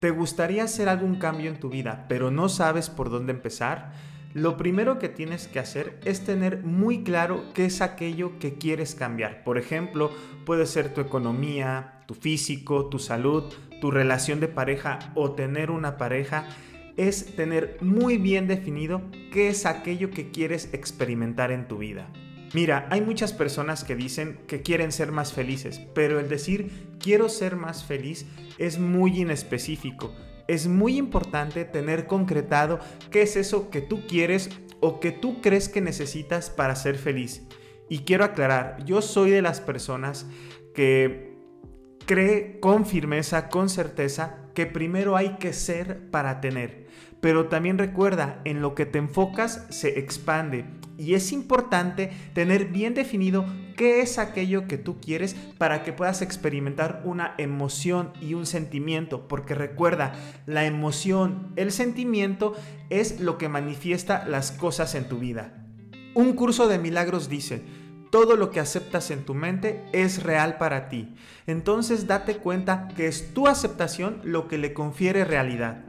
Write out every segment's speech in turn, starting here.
¿Te gustaría hacer algún cambio en tu vida, pero no sabes por dónde empezar? Lo primero que tienes que hacer es tener muy claro qué es aquello que quieres cambiar. Por ejemplo, puede ser tu economía, tu físico, tu salud, tu relación de pareja o tener una pareja. Es tener muy bien definido qué es aquello que quieres experimentar en tu vida. Mira, hay muchas personas que dicen que quieren ser más felices, pero el decir quiero ser más feliz es muy inespecífico. Es muy importante tener concretado qué es eso que tú quieres o que tú crees que necesitas para ser feliz. Y quiero aclarar, yo soy de las personas que cree con firmeza, con certeza, que primero hay que ser para tener. Pero también recuerda, en lo que te enfocas se expande. Y es importante tener bien definido qué es aquello que tú quieres para que puedas experimentar una emoción y un sentimiento. Porque recuerda, la emoción, el sentimiento es lo que manifiesta las cosas en tu vida. Un curso de milagros dice: todo lo que aceptas en tu mente es real para ti. Entonces date cuenta que es tu aceptación lo que le confiere realidad.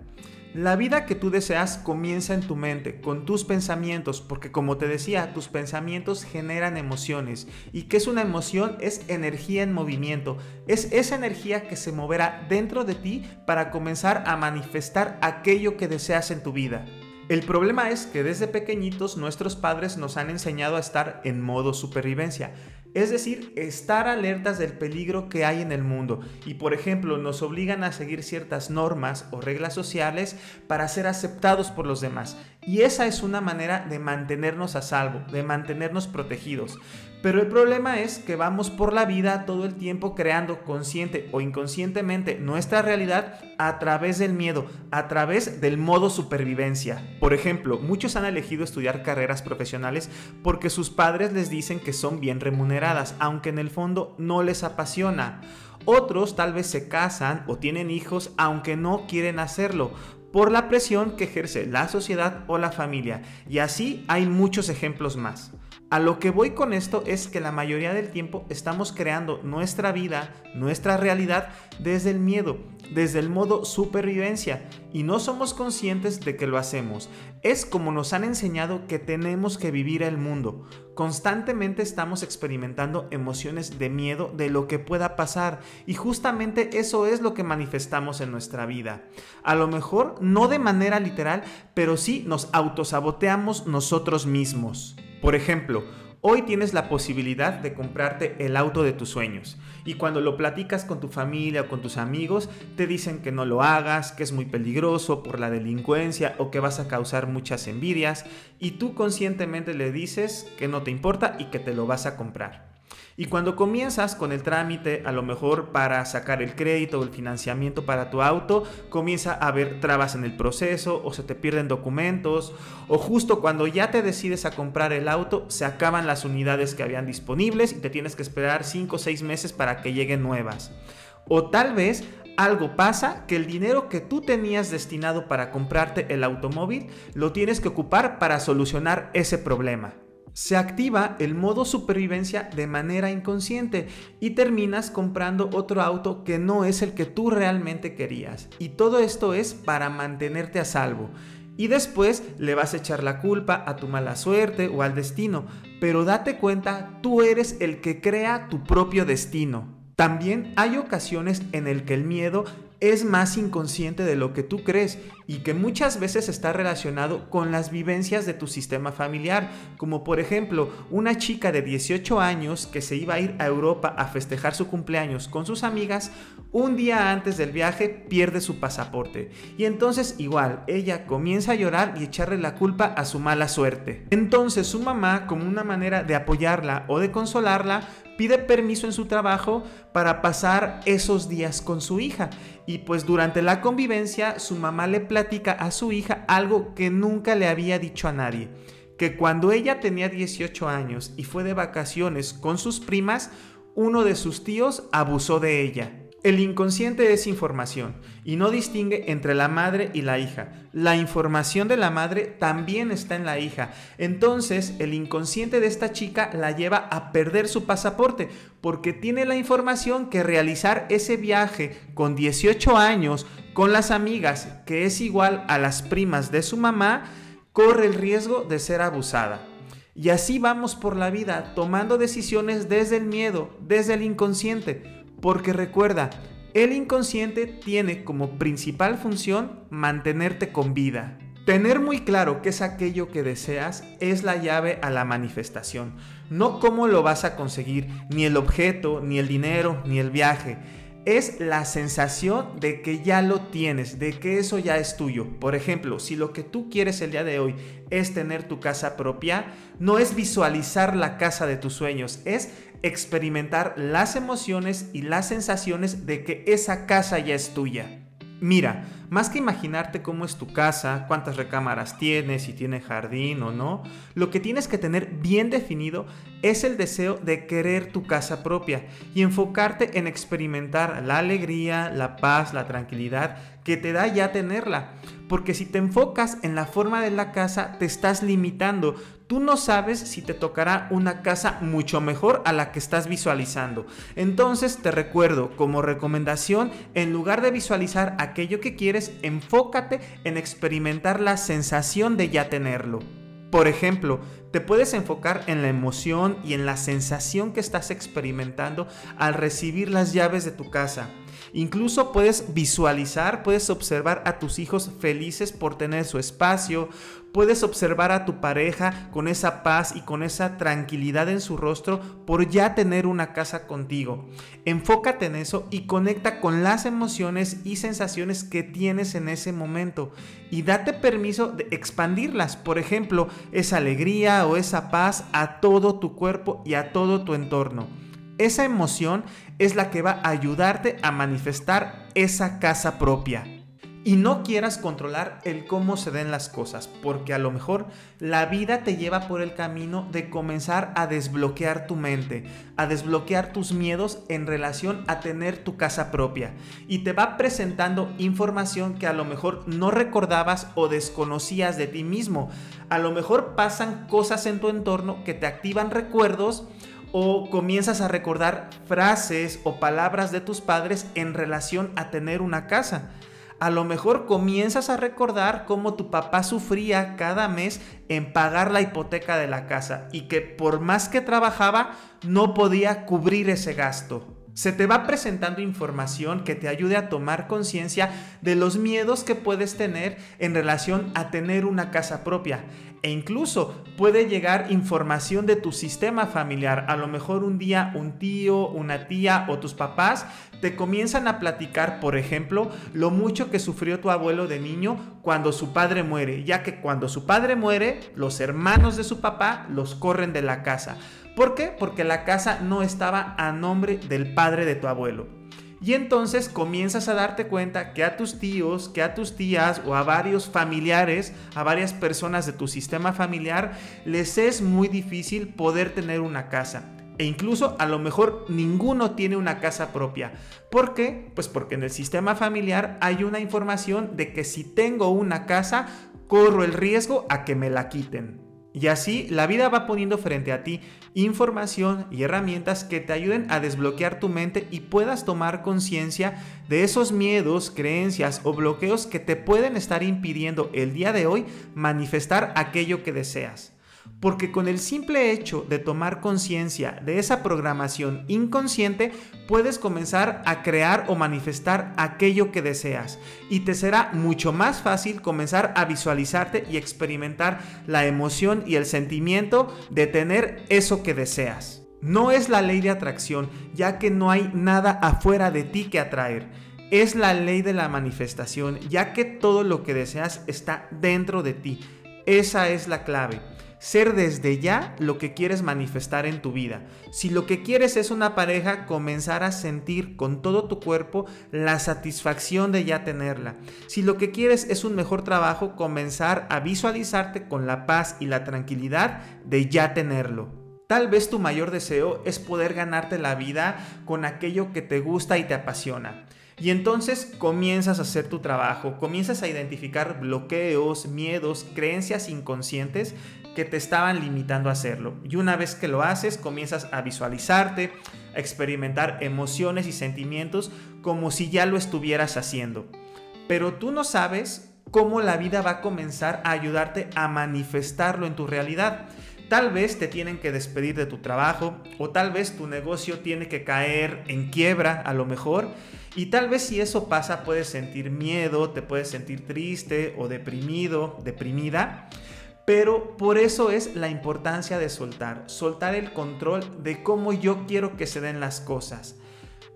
La vida que tú deseas comienza en tu mente, con tus pensamientos, porque como te decía, tus pensamientos generan emociones. ¿Y qué es una emoción? Es energía en movimiento. Es esa energía que se moverá dentro de ti para comenzar a manifestar aquello que deseas en tu vida. El problema es que desde pequeñitos nuestros padres nos han enseñado a estar en modo supervivencia, es decir, estar alertas del peligro que hay en el mundo y, por ejemplo, nos obligan a seguir ciertas normas o reglas sociales para ser aceptados por los demás. Y esa es una manera de mantenernos a salvo, de mantenernos protegidos. Pero el problema es que vamos por la vida todo el tiempo creando consciente o inconscientemente nuestra realidad a través del miedo, a través del modo supervivencia. Por ejemplo, muchos han elegido estudiar carreras profesionales porque sus padres les dicen que son bien remuneradas, aunque en el fondo no les apasiona. Otros tal vez se casan o tienen hijos aunque no quieren hacerlo, por la presión que ejerce la sociedad o la familia. Y así hay muchos ejemplos más. A lo que voy con esto es que la mayoría del tiempo estamos creando nuestra vida, nuestra realidad, desde el miedo, desde el modo supervivencia, y no somos conscientes de que lo hacemos. Es como nos han enseñado que tenemos que vivir el mundo. Constantemente estamos experimentando emociones de miedo de lo que pueda pasar, y justamente eso es lo que manifestamos en nuestra vida. A lo mejor no de manera literal, pero sí nos autosaboteamos nosotros mismos. Por ejemplo, hoy tienes la posibilidad de comprarte el auto de tus sueños y cuando lo platicas con tu familia o con tus amigos te dicen que no lo hagas, que es muy peligroso por la delincuencia o que vas a causar muchas envidias, y tú conscientemente le dices que no te importa y que te lo vas a comprar. Y cuando comienzas con el trámite, a lo mejor para sacar el crédito o el financiamiento para tu auto, comienza a haber trabas en el proceso o se te pierden documentos, o justo cuando ya te decides a comprar el auto se acaban las unidades que habían disponibles y te tienes que esperar 5 o 6 meses para que lleguen nuevas. O tal vez algo pasa que el dinero que tú tenías destinado para comprarte el automóvil lo tienes que ocupar para solucionar ese problema. Se activa el modo supervivencia de manera inconsciente y terminas comprando otro auto que no es el que tú realmente querías. Y todo esto es para mantenerte a salvo. Y después le vas a echar la culpa a tu mala suerte o al destino, pero date cuenta, tú eres el que crea tu propio destino. También hay ocasiones en las que el miedo es más inconsciente de lo que tú crees y que muchas veces está relacionado con las vivencias de tu sistema familiar, como por ejemplo una chica de 18 años que se iba a ir a Europa a festejar su cumpleaños con sus amigas. Un día antes del viaje pierde su pasaporte y entonces igual ella comienza a llorar y echarle la culpa a su mala suerte. Entonces su mamá, como una manera de apoyarla o de consolarla, pide permiso en su trabajo para pasar esos días con su hija. Y pues durante la convivencia su mamá le platica a su hija algo que nunca le había dicho a nadie, que cuando ella tenía 18 años y fue de vacaciones con sus primas, uno de sus tíos abusó de ella. El inconsciente es información y no distingue entre la madre y la hija. La información de la madre también está en la hija. Entonces, el inconsciente de esta chica la lleva a perder su pasaporte porque tiene la información que realizar ese viaje con 18 años con las amigas, que es igual a las primas de su mamá, corre el riesgo de ser abusada. Y así vamos por la vida, tomando decisiones desde el miedo, desde el inconsciente, porque recuerda, el inconsciente tiene como principal función mantenerte con vida. Tener muy claro qué es aquello que deseas es la llave a la manifestación. No cómo lo vas a conseguir, ni el objeto, ni el dinero, ni el viaje. Es la sensación de que ya lo tienes, de que eso ya es tuyo. Por ejemplo, si lo que tú quieres el día de hoy es tener tu casa propia, no es visualizar la casa de tus sueños, es experimentar las emociones y las sensaciones de que esa casa ya es tuya. Mira, más que imaginarte cómo es tu casa, cuántas recámaras tiene, si tiene jardín o no, lo que tienes que tener bien definido es el deseo de querer tu casa propia y enfocarte en experimentar la alegría, la paz, la tranquilidad que te da ya tenerla. Porque si te enfocas en la forma de la casa, te estás limitando. Tú no sabes si te tocará una casa mucho mejor a la que estás visualizando. Entonces te recuerdo como recomendación, en lugar de visualizar aquello que quieres, enfócate en experimentar la sensación de ya tenerlo. Por ejemplo, te puedes enfocar en la emoción y en la sensación que estás experimentando al recibir las llaves de tu casa. Incluso puedes visualizar, puedes observar a tus hijos felices por tener su espacio, puedes observar a tu pareja con esa paz y con esa tranquilidad en su rostro por ya tener una casa contigo. Enfócate en eso y conecta con las emociones y sensaciones que tienes en ese momento y date permiso de expandirlas, por ejemplo, esa alegría o esa paz a todo tu cuerpo y a todo tu entorno. Esa emoción es la que va a ayudarte a manifestar esa casa propia. Y no quieras controlar el cómo se den las cosas, porque a lo mejor la vida te lleva por el camino de comenzar a desbloquear tu mente, a desbloquear tus miedos en relación a tener tu casa propia. Y te va presentando información que a lo mejor no recordabas o desconocías de ti mismo. A lo mejor pasan cosas en tu entorno que te activan recuerdos, o comienzas a recordar frases o palabras de tus padres en relación a tener una casa. A lo mejor comienzas a recordar cómo tu papá sufría cada mes en pagar la hipoteca de la casa y que por más que trabajaba no podía cubrir ese gasto. Se te va presentando información que te ayude a tomar conciencia de los miedos que puedes tener en relación a tener una casa propia. E incluso puede llegar información de tu sistema familiar. A lo mejor un día un tío, una tía o tus papás te comienzan a platicar, por ejemplo, lo mucho que sufrió tu abuelo de niño cuando su padre muere, ya que cuando su padre muere, los hermanos de su papá los corren de la casa. ¿Por qué? Porque la casa no estaba a nombre del padre de tu abuelo. Y entonces comienzas a darte cuenta que a tus tíos, que a tus tías o a varios familiares, a varias personas de tu sistema familiar, les es muy difícil poder tener una casa. E incluso a lo mejor ninguno tiene una casa propia. ¿Por qué? Pues porque en el sistema familiar hay una información de que si tengo una casa, corro el riesgo a que me la quiten. Y así la vida va poniendo frente a ti información y herramientas que te ayuden a desbloquear tu mente y puedas tomar conciencia de esos miedos, creencias o bloqueos que te pueden estar impidiendo el día de hoy manifestar aquello que deseas. Porque con el simple hecho de tomar conciencia de esa programación inconsciente, puedes comenzar a crear o manifestar aquello que deseas. Y te será mucho más fácil comenzar a visualizarte y experimentar la emoción y el sentimiento de tener eso que deseas. No es la ley de atracción, ya que no hay nada afuera de ti que atraer. Es la ley de la manifestación, ya que todo lo que deseas está dentro de ti. Esa es la clave. Ser desde ya lo que quieres manifestar en tu vida. Si lo que quieres es una pareja, comenzar a sentir con todo tu cuerpo la satisfacción de ya tenerla. Si lo que quieres es un mejor trabajo, comenzar a visualizarte con la paz y la tranquilidad de ya tenerlo. Tal vez tu mayor deseo es poder ganarte la vida con aquello que te gusta y te apasiona. Y entonces comienzas a hacer tu trabajo, comienzas a identificar bloqueos, miedos, creencias inconscientes que te estaban limitando a hacerlo. Y una vez que lo haces, comienzas a visualizarte, a experimentar emociones y sentimientos como si ya lo estuvieras haciendo. pero tú no sabes cómo la vida va a comenzar a ayudarte a manifestarlo en tu realidad. Tal vez te tienen que despedir de tu trabajo, o tal vez tu negocio tiene que caer en quiebra a lo mejor, y tal vez si eso pasa puedes sentir miedo, te puedes sentir triste o deprimido, deprimida, pero por eso es la importancia de soltar el control de cómo yo quiero que se den las cosas,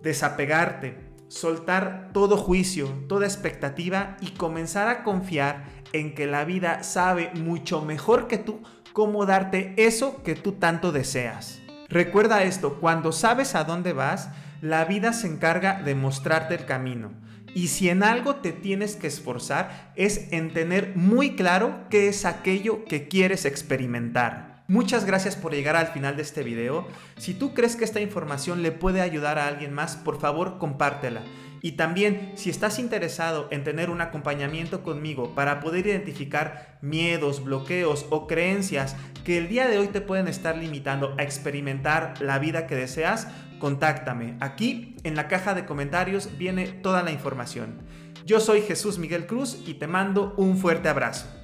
desapegarte, soltar todo juicio, toda expectativa y comenzar a confiar en que la vida sabe mucho mejor que tú cómo darte eso que tú tanto deseas. Recuerda esto, cuando sabes a dónde vas, la vida se encarga de mostrarte el camino. Y si en algo te tienes que esforzar, es en tener muy claro qué es aquello que quieres experimentar. Muchas gracias por llegar al final de este video. Si tú crees que esta información le puede ayudar a alguien más, por favor compártela. Y también, si estás interesado en tener un acompañamiento conmigo para poder identificar miedos, bloqueos o creencias que el día de hoy te pueden estar limitando a experimentar la vida que deseas, contáctame. Aquí en la caja de comentarios viene toda la información. Yo soy Jesús Miguel Cruz y te mando un fuerte abrazo.